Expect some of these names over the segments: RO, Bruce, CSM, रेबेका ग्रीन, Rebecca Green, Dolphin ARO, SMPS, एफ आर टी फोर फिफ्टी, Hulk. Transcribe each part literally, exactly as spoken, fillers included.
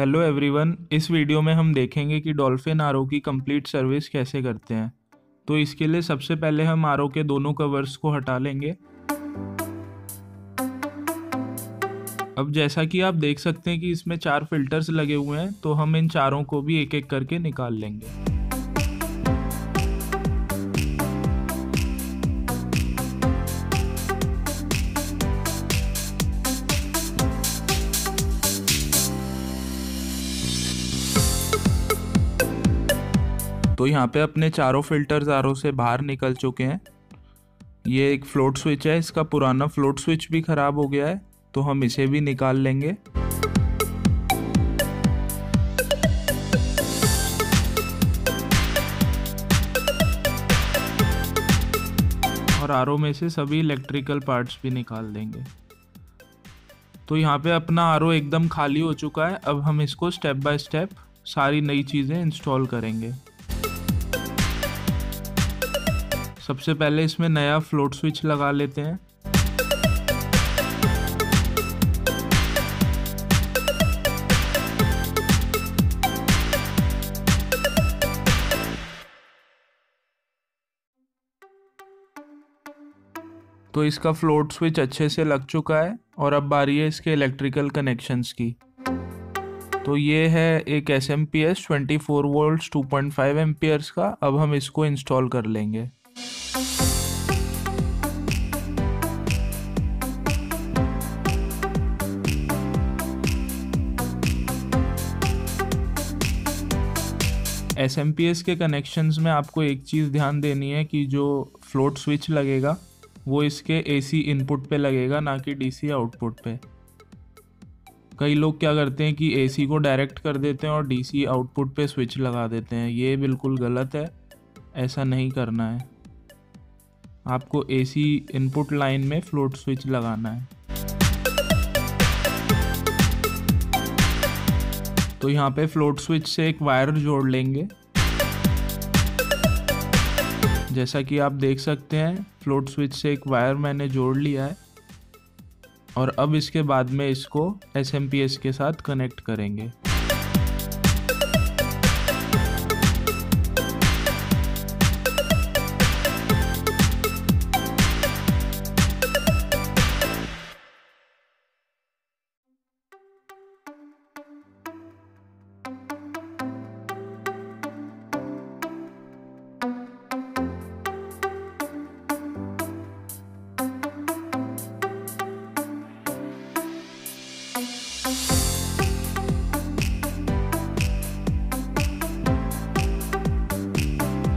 Hello everyone, इस video में हम देखेंगे कि डॉल्फिन आर ओ की कंप्लीट सर्विस कैसे करते हैं। तो इसके लिए सबसे पहले हम आर ओ के दोनों कवर्स को हटा लेंगे। अब जैसा कि आप देख सकते हैं कि इसमें चार फिल्टर्स लगे हुए हैं, तो हम इन चारों को भी एक एक करके निकाल लेंगे। तो यहाँ पे अपने चारों फिल्टर्स आरो से बाहर निकल चुके हैं। ये एक फ्लोट स्विच है, इसका पुराना फ्लोट स्विच भी ख़राब हो गया है, तो हम इसे भी निकाल लेंगे। और आरो में से सभी इलेक्ट्रिकल पार्ट्स भी निकाल देंगे। तो यहाँ पे अपना आरो एकदम खाली हो चुका है। अब हम इसको स्टेप बाय स्टेप सारी नई चीज़ें इंस्टॉल करेंगे। सबसे पहले इसमें नया फ्लोट स्विच लगा लेते हैं। तो इसका फ्लोट स्विच अच्छे से लग चुका है और अब बारी है इसके इलेक्ट्रिकल कनेक्शंस की। तो ये है एक एस एम पी एस चौबीस volts two point five amperes का। अब हम इसको इंस्टॉल कर लेंगे। एस एम पी एस के कनेक्शंस में आपको एक चीज़ ध्यान देनी है कि जो फ्लोट स्विच लगेगा वो इसके ए सी इनपुट पे लगेगा, ना कि डी सी आउटपुट पे। कई लोग क्या करते हैं कि ए सी को डायरेक्ट कर देते हैं और डी सी आउटपुट पे स्विच लगा देते हैं। ये बिल्कुल गलत है, ऐसा नहीं करना है। आपको ए सी इनपुट लाइन में फ्लोट स्विच लगाना है। तो यहाँ पे फ्लोट स्विच से एक वायर जोड़ लेंगे। जैसा कि आप देख सकते हैं, फ्लोट स्विच से एक वायर मैंने जोड़ लिया है और अब इसके बाद में इसको एस एम पी एस के साथ कनेक्ट करेंगे।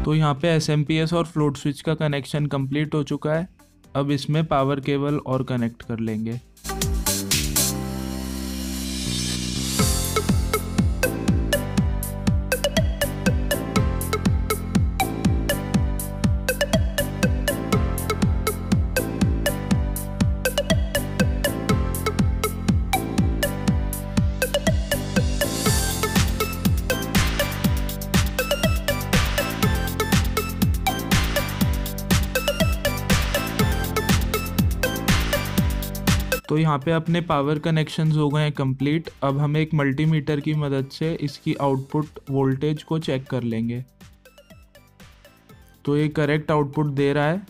तो यहाँ पे एस एम पी एस और फ्लोट स्विच का कनेक्शन कंप्लीट हो चुका है। अब इसमें पावर केबल और कनेक्ट कर लेंगे। तो यहाँ पे अपने पावर कनेक्शंस हो गए हैं कंप्लीट। अब हम एक मल्टीमीटर की मदद से इसकी आउटपुट वोल्टेज को चेक कर लेंगे। तो ये करेक्ट आउटपुट दे रहा है।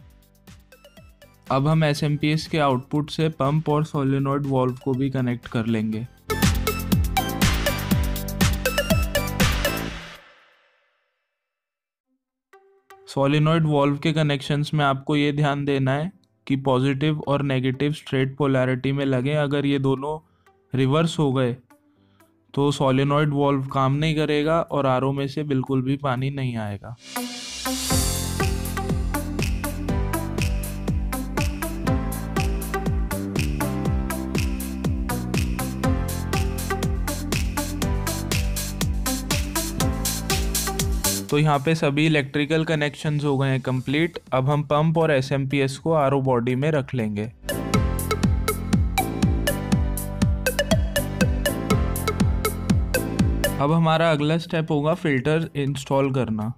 अब हम एस एम पी एस के आउटपुट से पंप और सोलेनोइड वॉल्व को भी कनेक्ट कर लेंगे। सोलेनोइड वॉल्व के कनेक्शंस में आपको ये ध्यान देना है कि पॉजिटिव और नेगेटिव स्ट्रेट पोलैरिटी में लगें। अगर ये दोनों रिवर्स हो गए तो सोलेनॉइड वॉल्व काम नहीं करेगा और आर ओ में से बिल्कुल भी पानी नहीं आएगा। तो यहाँ पे सभी इलेक्ट्रिकल कनेक्शंस हो गए हैं कंप्लीट। अब हम पंप और एस एम पी एस को आर ओ बॉडी में रख लेंगे। अब हमारा अगला स्टेप होगा फिल्टर इंस्टॉल करना।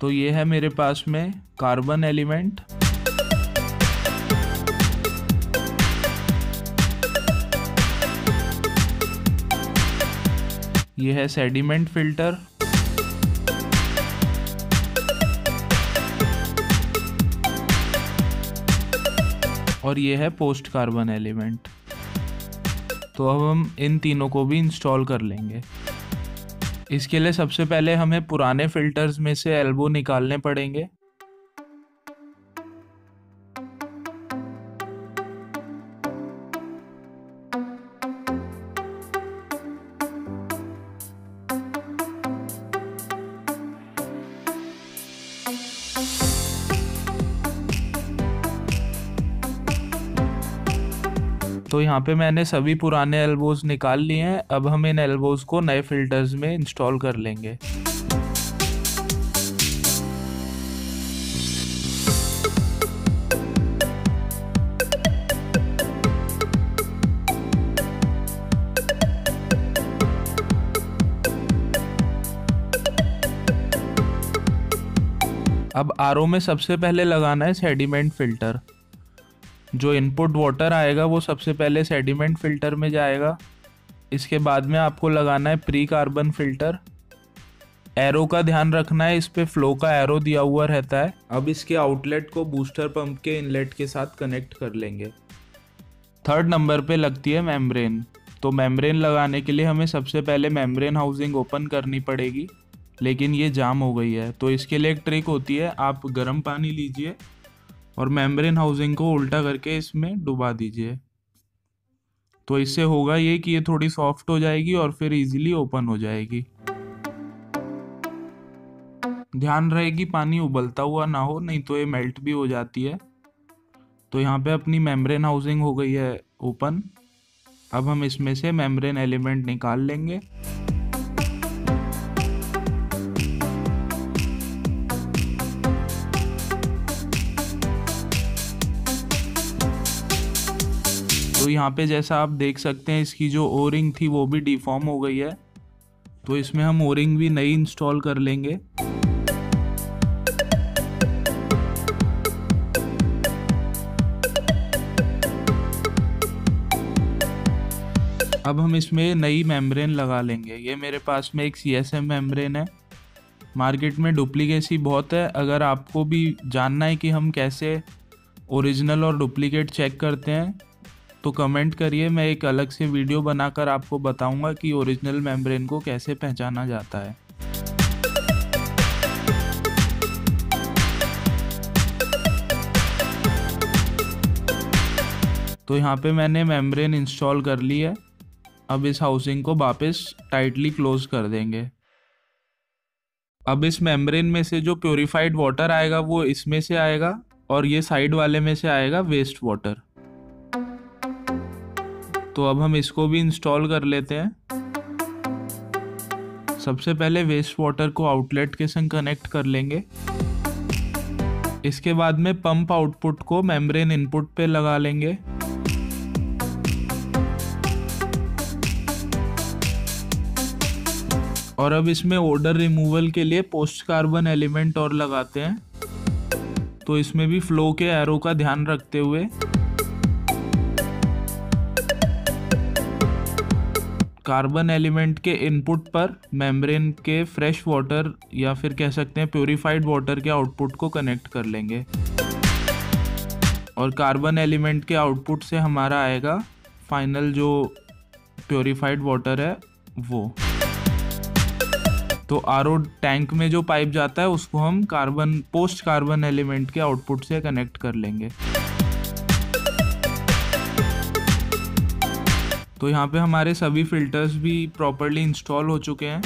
तो ये है मेरे पास में कार्बन एलिमेंट, ये है सेडिमेंट फिल्टर। और ये है पोस्ट कार्बन एलिमेंट। तो अब हम इन तीनों को भी इंस्टॉल कर लेंगे। इसके लिए सबसे पहले हमें पुराने फिल्टर्स में से एल्बो निकालने पड़ेंगे। तो यहाँ पे मैंने सभी पुराने एल्बोज निकाल लिए हैं। अब हम इन एल्बोज को नए फिल्टर्स में इंस्टॉल कर लेंगे। अब आरओ में सबसे पहले लगाना है सेडिमेंट फिल्टर। जो इनपुट वाटर आएगा वो सबसे पहले सेडिमेंट फिल्टर में जाएगा। इसके बाद में आपको लगाना है प्री कार्बन फिल्टर। एरो का ध्यान रखना है, इस पे फ्लो का एरो दिया हुआ रहता है। अब इसके आउटलेट को बूस्टर पंप के इनलेट के साथ कनेक्ट कर लेंगे। थर्ड नंबर पे लगती है मेम्ब्रेन। तो मेम्ब्रेन लगाने के लिए हमें सबसे पहले मेम्ब्रेन हाउसिंग ओपन करनी पड़ेगी, लेकिन ये जाम हो गई है। तो इसके लिए एक ट्रिक होती है, आप गर्म पानी लीजिए और मेम्ब्रेन हाउसिंग को उल्टा करके इसमें डुबा दीजिए। तो इससे होगा ये कि ये थोड़ी सॉफ्ट हो जाएगी और फिर इजीली ओपन हो जाएगी। ध्यान रहेगी पानी उबलता हुआ ना हो, नहीं तो ये मेल्ट भी हो जाती है। तो यहाँ पे अपनी मेम्ब्रेन हाउसिंग हो गई है ओपन। अब हम इसमें से मेम्ब्रेन एलिमेंट निकाल लेंगे। तो यहाँ पे जैसा आप देख सकते हैं, इसकी जो ओरिंग थी वो भी डिफॉर्म हो गई है। तो इसमें हम ओरिंग भी नई इंस्टॉल कर लेंगे। अब हम इसमें नई मेम्ब्रेन लगा लेंगे। ये मेरे पास में एक सी एस एम मेम्ब्रेन है। मार्केट में डुप्लीकेसी बहुत है। अगर आपको भी जानना है कि हम कैसे ओरिजिनल और डुप्लीकेट चेक करते हैं तो कमेंट करिए। मैं एक अलग से वीडियो बनाकर आपको बताऊंगा कि ओरिजिनल मेम्ब्रेन को कैसे पहचाना जाता है। तो यहाँ पे मैंने मेम्ब्रेन इंस्टॉल कर ली है। अब इस हाउसिंग को वापस टाइटली क्लोज कर देंगे। अब इस मेम्ब्रेन में से जो प्योरीफाइड वाटर आएगा वो इसमें से आएगा और ये साइड वाले में से आएगा वेस्ट वाटर। तो अब हम इसको भी इंस्टॉल कर लेते हैं। सबसे पहले वेस्ट वाटर को आउटलेट के संग कनेक्ट कर लेंगे। इसके बाद में पंप आउटपुट को मेम्ब्रेन इनपुट पे लगा लेंगे। और अब इसमें ओडर रिमूवल के लिए पोस्ट कार्बन एलिमेंट और लगाते हैं। तो इसमें भी फ्लो के एरो का ध्यान रखते हुए कार्बन एलिमेंट के इनपुट पर मेम्ब्रेन के फ्रेश वाटर या फिर कह सकते हैं प्योरीफाइड वाटर के आउटपुट को कनेक्ट कर लेंगे। और कार्बन एलिमेंट के आउटपुट से हमारा आएगा फाइनल जो प्योरीफाइड वाटर है वो। तो आरओ टैंक में जो पाइप जाता है उसको हम कार्बन पोस्ट कार्बन एलिमेंट के आउटपुट से कनेक्ट कर लेंगे। तो यहाँ पे हमारे सभी फिल्टर्स भी प्रॉपर्ली इंस्टॉल हो चुके हैं।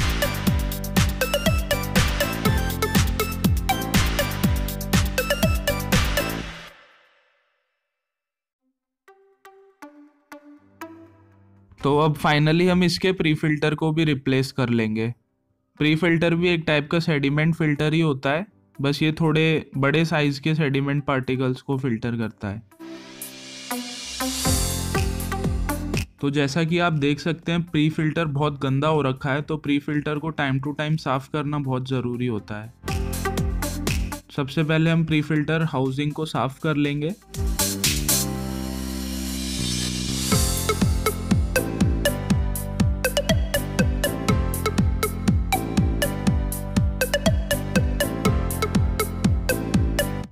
तो अब फाइनली हम इसके प्री फिल्टर को भी रिप्लेस कर लेंगे। प्री फिल्टर भी एक टाइप का सेडिमेंट फिल्टर ही होता है, बस ये थोड़े बड़े साइज के सेडिमेंट पार्टिकल्स को फिल्टर करता है। तो जैसा कि आप देख सकते हैं प्री फिल्टर बहुत गंदा हो रखा है। तो प्री फिल्टर को टाइम टू टाइम साफ़ करना बहुत ज़रूरी होता है। सबसे पहले हम प्री फिल्टर हाउसिंग को साफ कर लेंगे।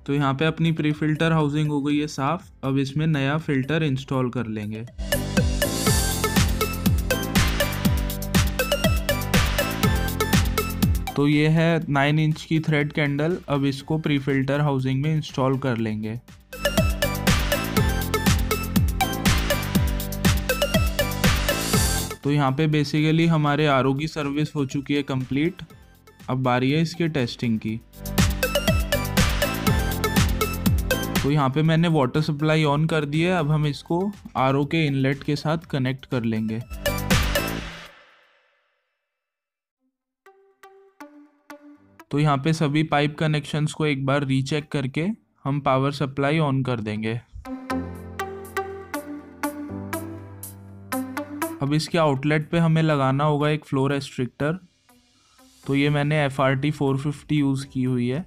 तो यहाँ पे अपनी प्री फिल्टर हाउसिंग हो गई है साफ़। अब इसमें नया फ़िल्टर इंस्टॉल कर लेंगे। तो ये है नाइन इंच की थ्रेड कैंडल। अब इसको प्री फिल्टर हाउसिंग में इंस्टॉल कर लेंगे। तो यहाँ पे बेसिकली हमारे आर ओ की सर्विस हो चुकी है कंप्लीट। अब बारी है इसके टेस्टिंग की। तो यहाँ पे मैंने वाटर सप्लाई ऑन कर दी है। अब हम इसको आर ओ के इनलेट के साथ कनेक्ट कर लेंगे। तो यहाँ पे सभी पाइप कनेक्शंस को एक बार रीचेक करके हम पावर सप्लाई ऑन कर देंगे। अब इसके आउटलेट पे हमें लगाना होगा एक फ्लो रेस्ट्रिक्टर। तो ये मैंने एफ आर टी फोर फिफ्टी use की हुई है।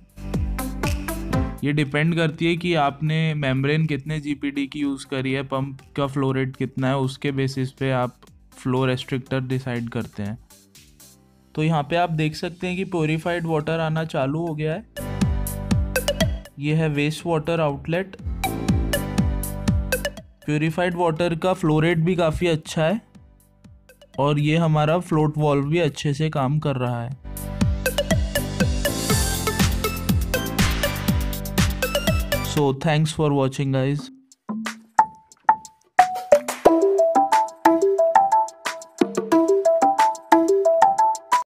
ये डिपेंड करती है कि आपने मेम्ब्रेन कितने जी पी डी की यूज़ करी है, पंप का फ्लो रेट कितना है, उसके बेसिस पे आप फ्लो रेस्ट्रिक्टर डिसाइड करते हैं। तो यहाँ पे आप देख सकते हैं कि प्योरीफाइड वाटर आना चालू हो गया है। ये है waste water outlet. Purified water का फ्लो रेट भी काफ़ी अच्छा है और ये हमारा फ्लोट वाल्व भी अच्छे से काम कर रहा है। So thanks for watching guys.